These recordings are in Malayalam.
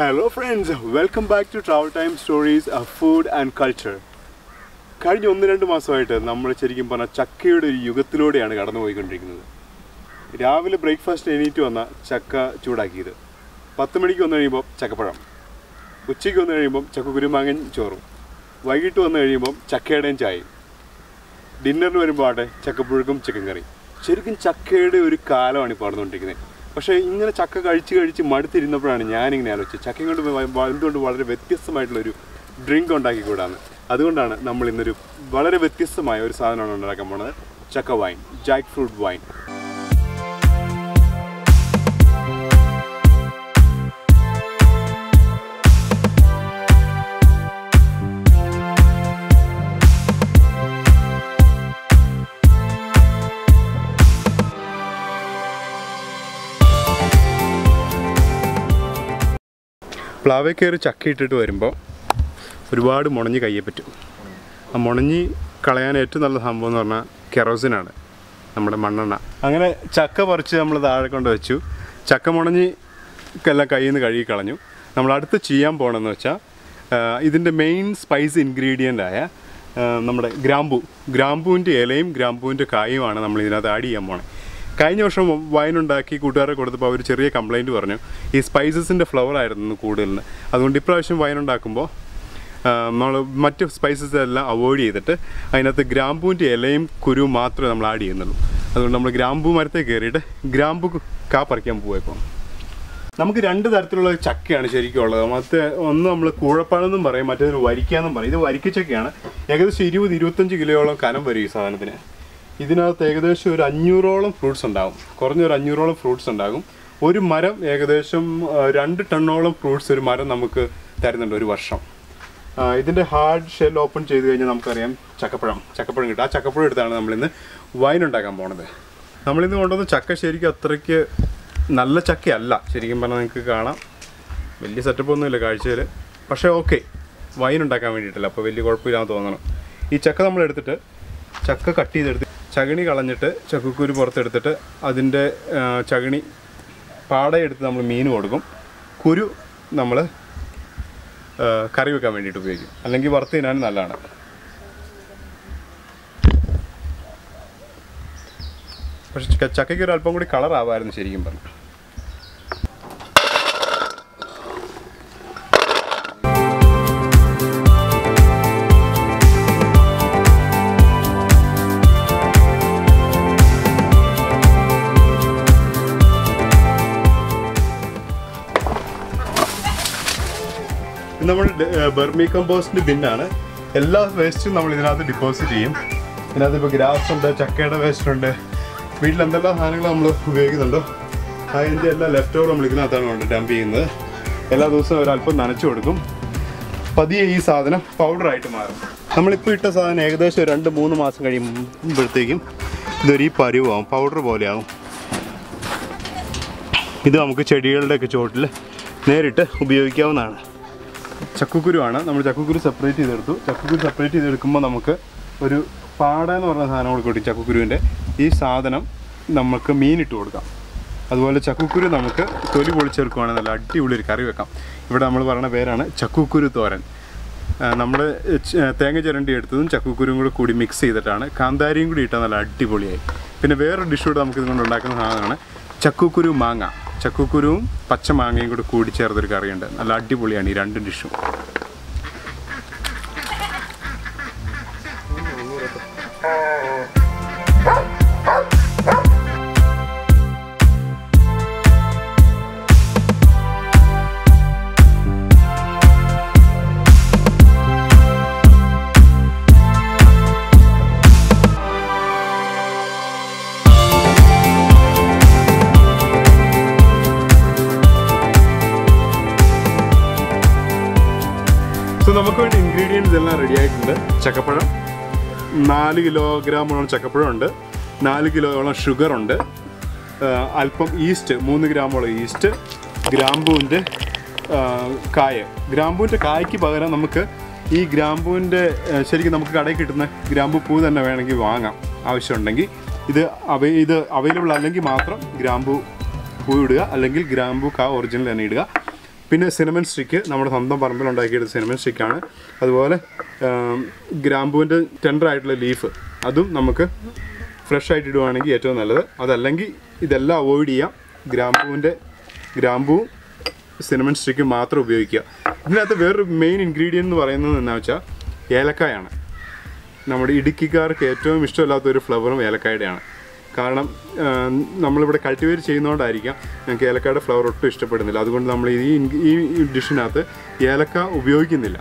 Hello friends, welcome back to Travel Time Stories of Food and Culture. കഴിഞ്ഞ 1-2 മാസമായിട്ട് നമ്മൾ ശരിക്കും പറഞ്ഞാൽ ചക്കയുടെ ഒരു യുഗത്തിലൂടെയാണ് കടന്നുപോയിക്കൊണ്ടിരിക്കുന്നത്. രാവിലെ ബ്രേക്ക്ഫാസ്റ്റ് എണീറ്റ് വന്ന ചക്ക ചൂടാക്കിയത്, 10 മണിക്ക് വന്നു കഴിയുമ്പോൾ ചക്കപ്പഴം, ഉച്ചയ്ക്ക് വന്നു കഴിയുമ്പോൾ ചക്ക കുരുമാങ്ങൻ ചോറും, വൈകിട്ട് വന്നു കഴിയുമ്പോൾ ചക്കയുടെയും ചായയും, ഡിന്നറിന് വരുമ്പോൾ ആട്ടെ ചക്കപ്പുഴുക്കും ചിക്കൻ കറി. ശരിക്കും ചക്കയുടെ ഒരു കാലമാണ് ഇപ്പോൾ നടന്നുകൊണ്ടിരിക്കുന്നത്. പക്ഷേ ഇങ്ങനെ ചക്ക കഴിച്ച് മടുത്തിരുന്നപ്പോഴാണ് ഞാനിങ്ങനെ ആലോചിച്ചത്, ചക്കയും കൊണ്ട് എന്തുകൊണ്ട് വളരെ വ്യത്യസ്തമായിട്ടുള്ളൊരു ഡ്രിങ്ക് ഉണ്ടാക്കിക്കൂടാണ്. അതുകൊണ്ടാണ് നമ്മൾ ഇന്നൊരു വളരെ വ്യത്യസ്തമായ ഒരു സാധനമാണ് ഉണ്ടാക്കാൻ പോണത്, ചക്ക വൈൻ, ജാക്ക് ഫ്രൂട്ട് വൈൻ. പ്ലാവേ കയറി ചക്ക ഇട്ടിട്ട് വരുമ്പോൾ ഒരുപാട് മുണഞ്ഞ് കയ്യെ പറ്റും. ആ മുണഞ്ഞ് കളയാൻ ഏറ്റവും നല്ല സംഭവം എന്ന് പറഞ്ഞാൽ കെറോസിനാണ്, നമ്മുടെ മണ്ണെണ്ണ. അങ്ങനെ ചക്ക പറിച്ച് നമ്മൾ താഴെ കൊണ്ട് വെച്ചു, ചക്ക മുണഞ്ഞ് എല്ലാം കയ്യിൽ നിന്ന് കഴുകി കളഞ്ഞു. നമ്മൾ അടുത്ത് ചെയ്യാൻ പോകണമെന്ന് വെച്ചാൽ ഇതിൻ്റെ മെയിൻ സ്പൈസ് ഇൻഗ്രീഡിയൻ്റായ നമ്മുടെ ഗ്രാമ്പൂവിൻ്റെ ഇലയും ഗ്രാമ്പൂവിൻ്റെ കായുമാണ് നമ്മൾ ഇതിനകത്ത് ആഡ് ചെയ്യാൻ പോകണേ. കഴിഞ്ഞ വർഷം വൈനുണ്ടാക്കി കൂട്ടുകാരെ കൊടുത്തപ്പോൾ അവർ ചെറിയ കംപ്ലയിൻറ്റ് പറഞ്ഞു, ഈ സ്പൈസസിൻ്റെ ഫ്ലവർ ആയിരുന്നു കൂടുതലിന്. അതുകൊണ്ട് ഇപ്രാവശ്യം വൈനുണ്ടാക്കുമ്പോൾ നമ്മൾ മറ്റ് സ്പൈസസ് എല്ലാം അവോയ്ഡ് ചെയ്തിട്ട് അതിനകത്ത് ഗ്രാമ്പൂവിൻ്റെ ഇലയും കുരു മാത്രമേ നമ്മൾ ആഡ് ചെയ്യുന്നുള്ളൂ. അതുകൊണ്ട് നമ്മൾ ഗ്രാമ്പൂ മരത്തെ കയറിയിട്ട് ഗ്രാമ്പൂ കാ പറിക്കാൻ പോയപ്പോൾ നമുക്ക് രണ്ട് തരത്തിലുള്ള ചക്കയാണ് ശരിക്കും ഉള്ളത്. ഒന്ന് നമ്മൾ കൂഴപ്പഴമെന്നും പറയും, മറ്റേതൊരു വരിക്കാന്നും പറയും. ഇത് വരിക്കച്ചക്കയാണ്. ഏകദേശം 20-25 കിലോയോളം കനം വരും ഈ സാധനത്തിന്. ഇതിനകത്ത് ഏകദേശം ഒരു 500-ഓളം ഫ്രൂട്ട്സ് ഉണ്ടാകും, കുറഞ്ഞൊരു 500-ഓളം ഫ്രൂട്ട്സ് ഉണ്ടാകും. ഒരു മരം ഏകദേശം 2 ടണ്ണോളം ഫ്രൂട്ട്സ് ഒരു മരം നമുക്ക് തരുന്നുണ്ട് ഒരു വർഷം. ഇതിൻ്റെ ഹാർഡ് ഷെൽ ഓപ്പൺ ചെയ്ത് കഴിഞ്ഞാൽ നമുക്കറിയാം ചക്കപ്പഴം കിട്ടും. ആ ചക്കപ്പഴം എടുത്താണ് നമ്മളിന്ന് വൈൻ ഉണ്ടാക്കാൻ പോണത്. നമ്മളിന്ന് കൊണ്ടുവന്ന ചക്ക ശരിക്കും അത്രയ്ക്ക് നല്ല ചക്കയല്ല. ശരിക്കും പറഞ്ഞാൽ നിങ്ങൾക്ക് കാണാം വലിയ സെറ്റപ്പൊന്നുമില്ല കാഴ്ചയിൽ, പക്ഷേ ഓക്കെ വൈൻ ഉണ്ടാക്കാൻ വേണ്ടിയിട്ടില്ല, അപ്പോൾ വലിയ കുഴപ്പമില്ലാന്ന് തോന്നണം. ഈ ചക്ക നമ്മളെടുത്തിട്ട് ചക്ക കട്ട് ചെയ്തെടുത്ത് ചകിണി കളഞ്ഞിട്ട് ചക്കക്കുരു പുറത്തെടുത്തിട്ട് അതിൻ്റെ ചകിണി പാടയെടുത്ത് നമ്മൾ മീൻ കൊടുക്കും. കുരു നമ്മൾ കറി വെക്കാൻ വേണ്ടിയിട്ട് ഉപയോഗിക്കും, അല്ലെങ്കിൽ വറുത്ത് തിന്നാൻ നല്ലതാണ്. പക്ഷെ ചക്കയ്ക്ക് ഒരു അല്പം കൂടി കളറാവായിരുന്നു ശരിക്കും പറഞ്ഞു. നമ്മുടെ ബെർമി കമ്പോസ്റ്റിൻ്റെ ബിന്നാണ്. എല്ലാ വേസ്റ്റും നമ്മൾ ഇതിനകത്ത് ഡിപ്പോസിറ്റ് ചെയ്യും. ഇതിനകത്ത് ഇപ്പോൾ ഗ്രാസ് ഉണ്ട്, ചക്കയുടെ വേസ്റ്റ് ഉണ്ട്, വീട്ടിൽ എന്തെല്ലാം സാധനങ്ങൾ നമ്മൾ ഉപയോഗിക്കുന്നുണ്ടോ അതിൻ്റെ എല്ലാ ലെഫ്റ്റ് ഓവർ നമ്മൾ ഇതിനകത്താണ് കൊണ്ട് ഡംപ് ചെയ്യുന്നത്. എല്ലാ ദിവസവും ഒരല്പം നനച്ചു കൊടുക്കും, പതിയെ ഈ സാധനം പൗഡറായിട്ട് മാറും. നമ്മളിപ്പോൾ ഇട്ട സാധനം ഏകദേശം 2-3 മാസം കഴിയുമ്പോഴത്തേക്കും ഇതൊരു ഈ പരുവാകും, പൗഡർ പോലെയാകും. ഇത് നമുക്ക് ചെടികളുടെയൊക്കെ ചോട്ടിൽ നേരിട്ട് ഉപയോഗിക്കാവുന്നതാണ്. ചക്കക്കുരുവാണ് നമ്മൾ ചക്കക്കുരു സെപ്പറേറ്റ് ചെയ്തെടുത്തു. ചക്കക്കുരു സെപ്പറേറ്റ് ചെയ്തെടുക്കുമ്പോൾ നമുക്ക് ഒരു പാട എന്ന് പറഞ്ഞ സാധനം കൂടി കിട്ടും. ചക്കക്കുരുവിൻ്റെ ഈ സാധനം നമുക്ക് മീനിട്ട് കൊടുക്കാം. അതുപോലെ ചക്കക്കുരു നമുക്ക് തൊലി പൊളിച്ചെടുക്കുകയാണെങ്കിൽ നല്ല അടിപൊളി ഒരു കറി വെക്കാം. ഇവിടെ നമ്മൾ പറയുന്ന പേരാണ് ചക്കക്കുരു തോരൻ. നമ്മൾ തേങ്ങ ചിരണ്ടി എടുത്തതും ചക്കക്കുരുവും കൂടി മിക്സ് ചെയ്തിട്ടാണ്. കാന്താരിയും കൂടി ഇട്ടാൽ നല്ല അടിപൊളിയായി. പിന്നെ വേറൊരു ഡിഷ് കൂടെ നമുക്ക് ഇതുകൊണ്ട് ഉണ്ടാക്കുന്ന സാധനമാണ് ചക്കക്കുരു മാങ്ങ. ചക്കക്കുരുവും പച്ചമാങ്ങയും കൂടെ കൂടിച്ചേർത്തൊരു കറിയുണ്ട്, നല്ല അടിപൊളിയാണ് ഈ രണ്ട് ഡിഷും. നമുക്ക് വേണ്ടി ഇൻഗ്രീഡിയൻസ് എല്ലാം റെഡി ആയിട്ടുണ്ട്. ചക്കപ്പഴം 4 കിലോഗ്രാമോളം ചക്കപ്പഴമുണ്ട്, 4 കിലോയോളം ഷുഗറുണ്ട്, അല്പം ഈസ്റ്റ് 3 ഗ്രാമോളം ഈസ്റ്റ്, ഗ്രാമ്പൂവിൻ്റെ കായ്ക്ക് പകരം നമുക്ക് ഈ ഗ്രാമ്പൂവിൻ്റെ ശരിക്കും നമുക്ക് കടയിൽ കിട്ടുന്ന ഗ്രാമ്പൂ പൂ തന്നെ വേണമെങ്കിൽ വാങ്ങാം ആവശ്യമുണ്ടെങ്കിൽ. ഇത് അവൈലബിൾ അല്ലെങ്കിൽ മാത്രം ഗ്രാമ്പൂ പൂ ഇടുക, അല്ലെങ്കിൽ ഗ്രാമ്പൂ കാ ഒറിജിനൽ തന്നെ ഇടുക. പിന്നെ സിനമൺ സ്റ്റിക്ക് നമ്മുടെ സ്വന്തം പറമ്പിൽ ഉണ്ടാക്കിയ സിനമൺ സ്റ്റിക്കാണ്. അതുപോലെ ഗ്രാമ്പൂവിൻ്റെ ടെൻഡർ ആയിട്ടുള്ള ലീഫ് അതും നമുക്ക് ഫ്രഷ് ആയിട്ട് ഇടുവാണെങ്കിൽ ഏറ്റവും നല്ലത്. അതല്ലെങ്കിൽ ഇതെല്ലാം അവോയ്ഡ് ചെയ്യാം. ഗ്രാമ്പൂവും സിനമൺ സ്റ്റിക്കും മാത്രം ഉപയോഗിക്കുക. ഇതിനകത്ത് വേറൊരു മെയിൻ ഇൻഗ്രീഡിയൻ്റ് എന്ന് പറയുന്നത് എന്താ വെച്ചാൽ ഏലക്കായാണ്. നമ്മുടെ ഇടുക്കിക്കാർക്ക് ഏറ്റവും ഇഷ്ടമില്ലാത്തൊരു ഫ്ലവറും ഏലക്കായുടെയാണ്. കാരണം നമ്മളിവിടെ കൾട്ടിവേറ്റ് ചെയ്യുന്നതുകൊണ്ടായിരിക്കാം ഞങ്ങൾക്ക് ഏലക്കായുടെ ഫ്ലവർ ഒട്ടും ഇഷ്ടപ്പെടുന്നില്ല. അതുകൊണ്ട് നമ്മൾ ഈ ഡിഷിനകത്ത് ഏലക്ക ഉപയോഗിക്കുന്നില്ല.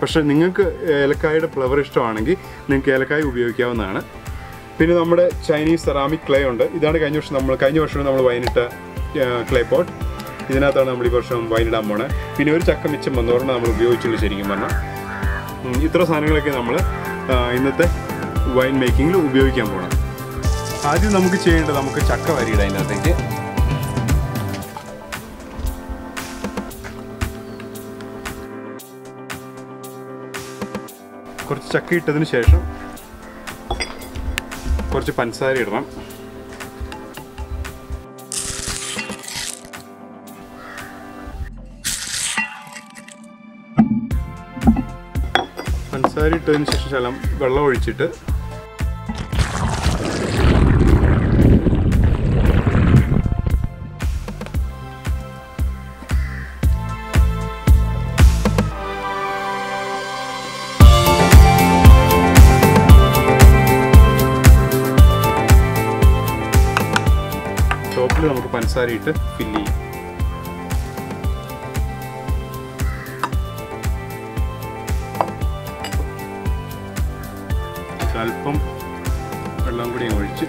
പക്ഷേ നിങ്ങൾക്ക് ഏലക്കായുടെ ഫ്ലവർ ഇഷ്ടമാണെങ്കിൽ നിങ്ങൾക്ക് ഏലക്കായ ഉപയോഗിക്കാവുന്നതാണ്. പിന്നെ നമ്മുടെ ചൈനീസ് സെറാമിക് ക്ലേ ഉണ്ട്. ഇതാണ് കഴിഞ്ഞ വർഷം നമ്മൾ വൈനിട്ട ക്ലേ പോട്ട്. ഇതിനകത്താണ് നമ്മൾ ഈ വർഷം വൈനിടാൻ പോണത്. പിന്നെ ഒരു ചക്ക മിച്ചം വന്നോർമ്മ നമ്മൾ ഉപയോഗിച്ചുള്ളൂ. ശരിക്കും പറഞ്ഞാൽ ഇത്ര സാധനങ്ങളൊക്കെ നമ്മൾ ഇന്നത്തെ വൈൻ മേക്കിങ്ങിൽ ഉപയോഗിക്കാൻ പോകണം. ആദ്യം നമുക്ക് ചെയ്യേണ്ടത് നമുക്ക് ചക്ക വരിയിടാം. അതിനകത്തേക്ക് കുറച്ച് ചക്ക ഇട്ടതിന് ശേഷം കുറച്ച് പഞ്ചസാര ഇടണം. പഞ്ചസാര ഇട്ടതിന് ശേഷം ശകലം വെള്ളം ഒഴിച്ചിട്ട് ടോപ്പിൽ നമുക്ക് പഞ്ചസാര ഇട്ട് ഫില്ല് ചെയ്യും. അല്പം വെള്ളം കൂടി ഒഴിച്ച്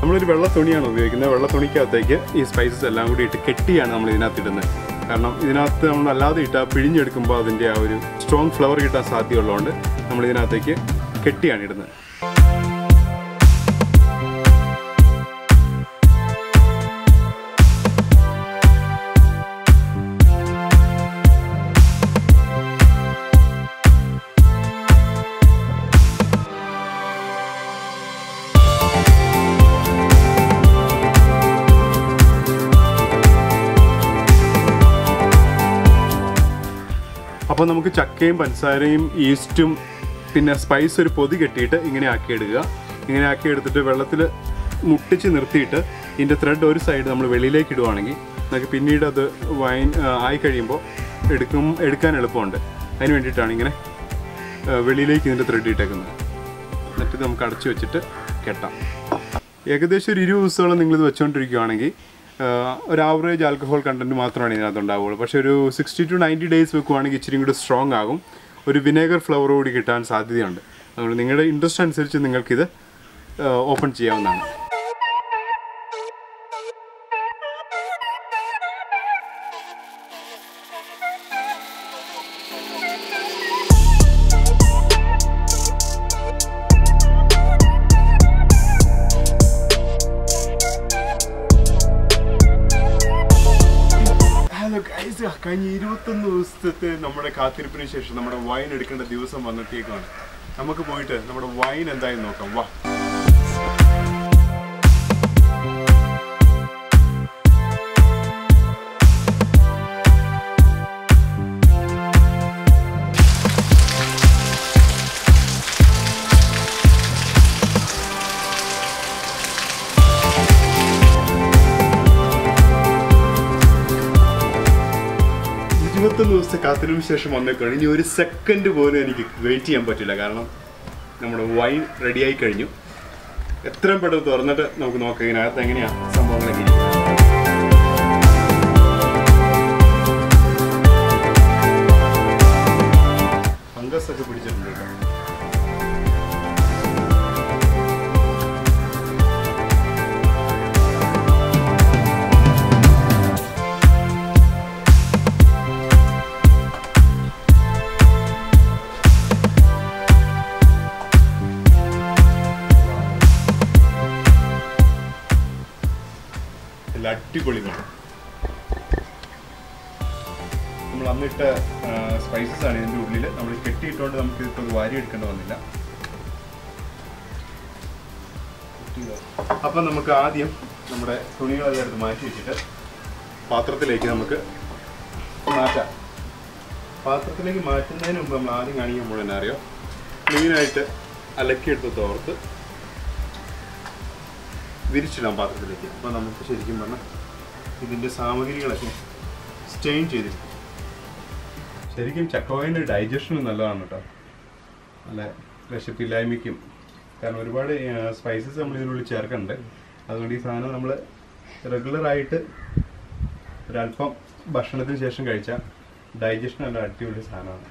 നമ്മളൊരു വെള്ള തുണിയാണ് ഉപയോഗിക്കുന്നത്. വെള്ള തുണിക്കകത്തേക്ക് ഈ സ്പൈസസ് എല്ലാം കൂടി ഇട്ട് കെട്ടിയാണ് നമ്മൾ ഇതിനകത്ത് ഇടുന്നത്. കാരണം ഇതിനകത്ത് നമ്മളല്ലാതെ ഇട്ടാൽ പിഴിഞ്ഞെടുക്കുമ്പോൾ അതിൻ്റെ ആ ഒരു സ്ട്രോങ് ഫ്ലവർ കിട്ടാൻ സാധ്യതയുള്ളതുകൊണ്ട് നമ്മളിതിനകത്തേക്ക് കെട്ടിയാണ് ഇടുന്നത്. അപ്പോൾ നമുക്ക് ചക്കയും പഞ്ചസാരയും ഈസ്റ്റും പിന്നെ സ്പൈസ് ഒരു പൊതി കെട്ടിയിട്ട് ഇങ്ങനെ ആക്കിയെടുക്കുക. ഇങ്ങനെ ആക്കിയെടുത്തിട്ട് വെള്ളത്തിൽ മുട്ടിച്ച് നിർത്തിയിട്ട് ഇതിൻ്റെ ത്രെഡ് ഒരു സൈഡ് നമ്മൾ വെളിയിലേക്ക് ഇടുവാണെങ്കിൽ നമുക്ക് പിന്നീട് അത് വൈൻ ആയി കഴിയുമ്പോൾ എടുക്കാൻ എളുപ്പമുണ്ട്. അതിന് വേണ്ടിയിട്ടാണ് ഇങ്ങനെ വെളിയിലേക്ക് ഇതിൻ്റെ ത്രെഡ് ഇട്ടേക്കുന്നത്. എന്നിട്ട് നമുക്ക് അടച്ചു വെച്ചിട്ട് കെട്ടാം. ഏകദേശം ഒരു 20 ദിവസത്തോളം നിങ്ങളിത് വെച്ചുകൊണ്ടിരിക്കുകയാണെങ്കിൽ ഒരു ആവറേജ് ആൽക്കഹോൾ കണ്ടൻറ്റ് മാത്രമാണ് ഇതിനകത്ത് ഉണ്ടാവുള്ളൂ. പക്ഷേ ഒരു 60 to 90 days വെക്കുവാണെങ്കിൽ ഇച്ചിരി കൂടി സ്ട്രോങ് ആകും. ഒരു വിനേഗർ ഫ്ലവർ കൂടി കിട്ടാൻ സാധ്യതയുണ്ട്. അതുകൊണ്ട് നിങ്ങളുടെ ഇൻട്രസ്റ്റ് അനുസരിച്ച് നിങ്ങൾക്കിത് ഓപ്പൺ ചെയ്യാവുന്നതാണ്. കഴിഞ്ഞ 21 ദിവസത്തെ നമ്മുടെ കാത്തിരിപ്പിന് ശേഷം നമ്മുടെ വൈൻ എടുക്കേണ്ട ദിവസം വന്നിട്ടേക്കാണ്. നമുക്ക് പോയിട്ട് നമ്മുടെ വൈൻ എന്തായാലും നോക്കാം. വാ, ദിവസത്തെ കാത്തിരിപ്പിന് ശേഷം വന്നേക്കാണ്. ഇനി ഒരു സെക്കൻഡ് പോലും എനിക്ക് വെയിറ്റ് ചെയ്യാൻ പറ്റില്ല. കാരണം നമ്മുടെ വൈൻ റെഡിയായി കഴിഞ്ഞു. എത്രയും പെട്ടെന്ന് തുറന്നിട്ട് നമുക്ക് നോക്കാം ഇതിനകത്ത് എങ്ങനെയാണ് സംഭവങ്ങളൊക്കെ. ഫംഗസ് ഒക്കെ പിടിച്ചിട്ടുണ്ട് കേട്ടോ. അടിപൊളി മണം. നമ്മൾ അന്നിട്ട സ്പൈസസ് ആണ് ഇതിൻ്റെ ഉള്ളിൽ. നമ്മൾ കെട്ടിയിട്ടുകൊണ്ട് നമുക്ക് ഇപ്പോൾ വാരി എടുക്കേണ്ടി വന്നില്ല. അപ്പം നമുക്ക് ആദ്യം നമ്മുടെ തുണികളെല്ലാം എടുത്ത് മാറ്റി വെച്ചിട്ട് പാത്രത്തിലേക്ക് നമുക്ക് മാറ്റാം. പാത്രത്തിലേക്ക് മാറ്റുന്നതിന് മുമ്പ് നമ്മൾ ആദ്യം കാണിക്കുമ്പോൾ എന്നാ അറിയോ, ക്ലീനായിട്ട് അലക്കിയെടുത്ത് തോർത്ത് വിരിച്ചിടാം പാത്രത്തിലേക്ക്. അപ്പോൾ നമുക്ക് ശരിക്കും പറഞ്ഞാൽ ഇതിൻ്റെ സാമഗ്രികളൊക്കെ സ്റ്റെയിൻ ചെയ്തിരിക്കും. ശരിക്കും ചക്കോയിൻ്റെ ഡൈജഷന് നല്ലതാണ് കേട്ടോ, നല്ല വിശപ്പില്ലായ്മയ്ക്കും. കാരണം ഒരുപാട് സ്പൈസസ് നമ്മൾ ഇതിനുള്ളിൽ ചേർക്കുന്നുണ്ട്. അതുകൊണ്ട് ഈ സാധനം നമ്മൾ റെഗുലറായിട്ട് ഒരല്പം ഭക്ഷണത്തിന് ശേഷം കഴിച്ചാൽ ഡൈജഷൻ നല്ല അടിപൊളി സാധനമാണ്.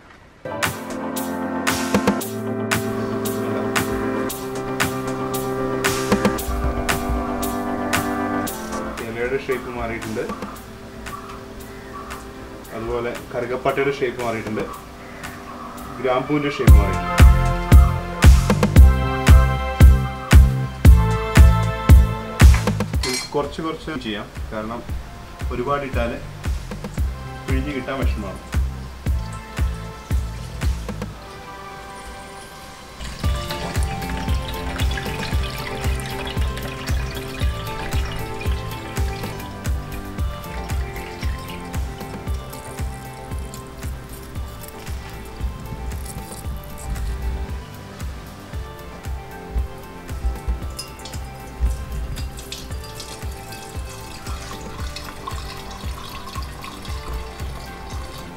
ഇലയുടെ ഷേപ്പ് മാറിയിട്ടുണ്ട്, അതുപോലെ കറുകപ്പട്ടയുടെ ഷേപ്പ് മാറിയിട്ടുണ്ട്, ഗ്രാമ്പൂവിൻ്റെ ഷേപ്പ് മാറിയിട്ടുണ്ട്. കുറച്ച് കുറച്ച് ചെയ്യാം, കാരണം ഒരുപാട് ഇട്ടാൽ പിഴിഞ്ഞ് കിട്ടാൻ വിഷമമാണ്.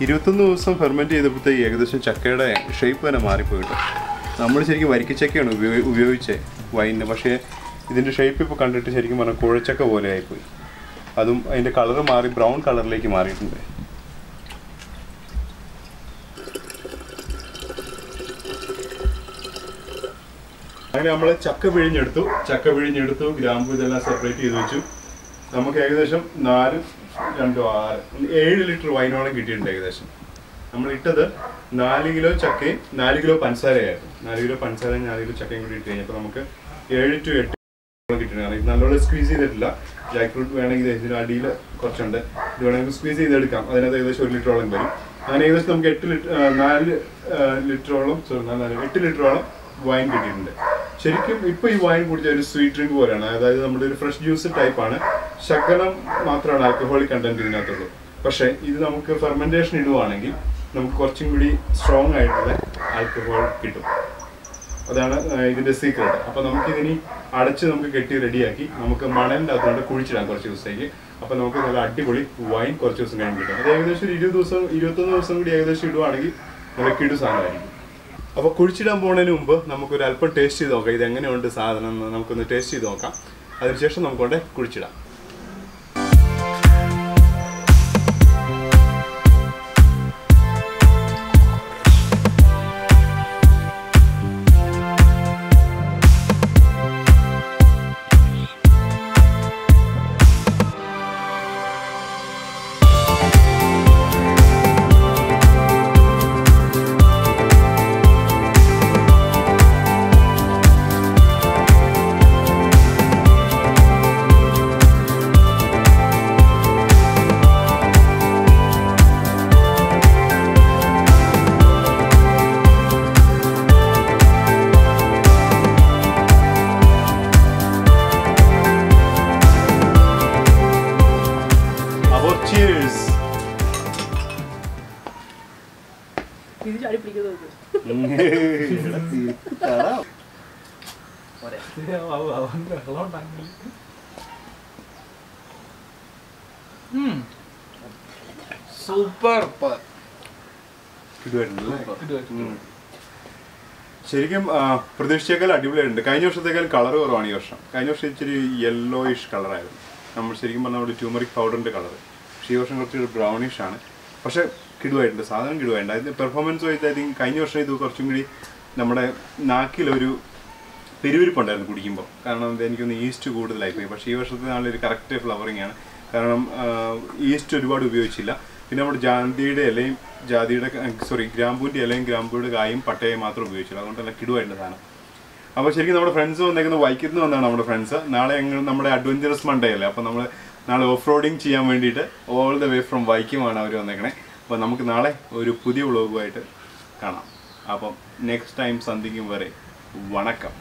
ഇരുപത്തൊന്ന് ദിവസം ഫെർമെൻറ്റ് ചെയ്തപ്പോഴത്തേക്ക് ഏകദേശം ചക്കയുടെ ഷേപ്പ് തന്നെ മാറിപ്പോയി കേട്ടോ. നമ്മൾ ശരിക്കും വരിക്കച്ചക്കയാണ് ഉപയോഗിച്ചത് വൈനിന്, പക്ഷേ ഇതിൻ്റെ ഷേപ്പ് ഇപ്പോൾ കണ്ടിട്ട് ശരിക്കും പറഞ്ഞാൽ കുഴച്ചക്ക പോലെ ആയിപ്പോയി. അതും അതിൻ്റെ കളറ് മാറി ബ്രൗൺ കളറിലേക്ക് മാറിയിട്ടുണ്ട്. അങ്ങനെ നമ്മൾ ചക്ക പിഴിഞ്ഞെടുത്തു, ഗ്രാമ്പു ഇതെല്ലാം സെപ്പറേറ്റ് ചെയ്ത് വെച്ചു. നമുക്ക് ഏകദേശം 7 ലിറ്റർ വൈനോളം കിട്ടിയിട്ടുണ്ട്. ഏകദേശം നമ്മൾ ഇട്ടത് 4 കിലോ ചക്കയും 4 കിലോ പഞ്ചസാരയായിരുന്നു. 4 കിലോ പഞ്ചസാരയും 4 കിലോ ചക്കയും കൂടി ഇട്ട് കഴിഞ്ഞപ്പോൾ നമുക്ക് 7 to 8 കിട്ടിയിട്ടുണ്ട്. ഇത് നല്ലോണം സ്ക്വീസ് ചെയ്തിട്ടില്ല. ജാക്ക് ഫ്രൂട്ട് വേണമെങ്കിൽ ഇതിന് അടിയിൽ കുറച്ചുണ്ട്, ഇത് വേണമെങ്കിൽ സ്ക്വീസ് ചെയ്തെടുക്കാം. അതിനകത്ത് ഏകദേശം 1 ലിറ്ററോളം വരും. അങ്ങനെ ഏകദേശം നമുക്ക് 8 ലിറ്ററോളം വൈൻ കിട്ടിയിട്ടുണ്ട്. ശരിക്കും ഇപ്പോൾ ഈ വൈൻ കുടിച്ച ഒരു സ്വീറ്റ് ഡ്രിങ്ക് പോലെയാണ്. അതായത് നമ്മുടെ ഒരു ഫ്രഷ് ജ്യൂസ് ടൈപ്പാണ്. ശകലം മാത്രമാണ് ആൽക്കഹോളിക് കണ്ടന്റ് ഇതിനകത്തുള്ളൂ. പക്ഷേ ഇത് നമുക്ക് ഫെർമെൻറ്റേഷൻ ഇടുവാണെങ്കിൽ നമുക്ക് കുറച്ചും കൂടി സ്ട്രോങ് ആയിട്ടുള്ള ആൽക്കഹോൾ കിട്ടും. അതാണ് ഇതിൻ്റെ സീക്രട്ട്. അപ്പോൾ നമുക്കിതിനി അടച്ച് നമുക്ക് കെട്ടി റെഡിയാക്കി നമുക്ക് മണലിൻ്റെ അകത്തോട്ട് കുഴിച്ചിടാം കുറച്ച് ദിവസത്തേക്ക്. അപ്പോൾ നമുക്ക് നല്ല അടിപൊളി വൈൻ കുറച്ച് ദിവസം കഴിഞ്ഞ് കിട്ടും. അത് ഏകദേശം ഒരു 21 ദിവസം കൂടി ഏകദേശം ഇടുവാണെങ്കിൽ നല്ല കിടു സാധനമായിരിക്കും. അപ്പോൾ കുഴിച്ചിടാൻ പോകുന്നതിന് മുമ്പ് നമുക്കൊരു അല്പം ടേസ്റ്റ് ചെയ്ത് നോക്കാം, ഇതെങ്ങനെയുണ്ട് സാധനം എന്ന് നമുക്കൊന്ന് ടേസ്റ്റ് ചെയ്ത് നോക്കാം. അതിനുശേഷം നമുക്കൊണ്ടേ കുഴിച്ചിടാം. ശരിക്കും പ്രതീക്ഷിച്ചേക്കാൾ അടിപൊളിയായിട്ടുണ്ട്. കഴിഞ്ഞ വർഷത്തേക്കാൾ കളർ കുറവാണ് ഈ വർഷം. കഴിഞ്ഞ വർഷം ഇച്ചിരി യെല്ലോയിഷ് കളറായിരുന്നു. നമ്മൾ ശരിക്കും പറഞ്ഞാൽ നമ്മുടെ ട്യൂമറിക് പൗഡറിൻ്റെ കളർ. പക്ഷേ ഈ വർഷം കുറച്ച് ബ്രൗണിഷ് ആണ്. പക്ഷേ കിടുവായിട്ടുണ്ട് സാധനം, കിടുവായിട്ടുണ്ട്. അതിൻ്റെ പെർഫോമൻസ് വൈസ് ഐ തിങ്ക് കഴിഞ്ഞ വർഷം ഇത് കുറച്ചും കൂടി നമ്മുടെ നാക്കിലൊരു പെരുവിരിപ്പുണ്ടായിരുന്നു കുടിക്കുമ്പോൾ. കാരണം എനിക്കൊന്ന് ഈസ്റ്റ് കൂടുതലായിപ്പോയി. പക്ഷേ ഈ വർഷത്തെ നല്ലൊരു കറക്റ്റ് ഫ്ലവറിങ് ആണ്. കാരണം ഈസ്റ്റ് ഒരുപാട് ഉപയോഗിച്ചില്ല. പിന്നെ നമ്മുടെ ജാതിയുടെ ഇലയും ഗ്രാമ്പൂവിൻ്റെ ഇലയും ഗ്രാമ്പൂയുടെ കായും പട്ടയും മാത്രം ഉപയോഗിച്ചുള്ളൂ. അതുകൊണ്ട് നല്ല കിടുവായിട്ടുണ്ട് സാധനം. അപ്പോൾ ശരിക്കും നമ്മുടെ ഫ്രണ്ട്സ് വന്നേക്കുന്നത് വൈക്കത്ത് നിന്ന് വന്നാണ് നമ്മുടെ ഫ്രണ്ട്സ്. നാളെ നമ്മുടെ അഡ്വഞ്ചറസ് മൺഡേ അല്ലേ, അപ്പോൾ നമ്മൾ നാളെ ഓഫ് റോഡിങ് ചെയ്യാൻ വേണ്ടിയിട്ട് ഓൾ ദ വേ ഫ്രം വൈക്കമാണ് അവർ വന്നേക്കണേ. അപ്പോൾ നമുക്ക് നാളെ ഒരു പുതിയ വ്ളോഗുമായിട്ട് കാണാം. അപ്പം നെക്സ്റ്റ് ടൈം സന്ധിക്കും വരെ വണക്കം.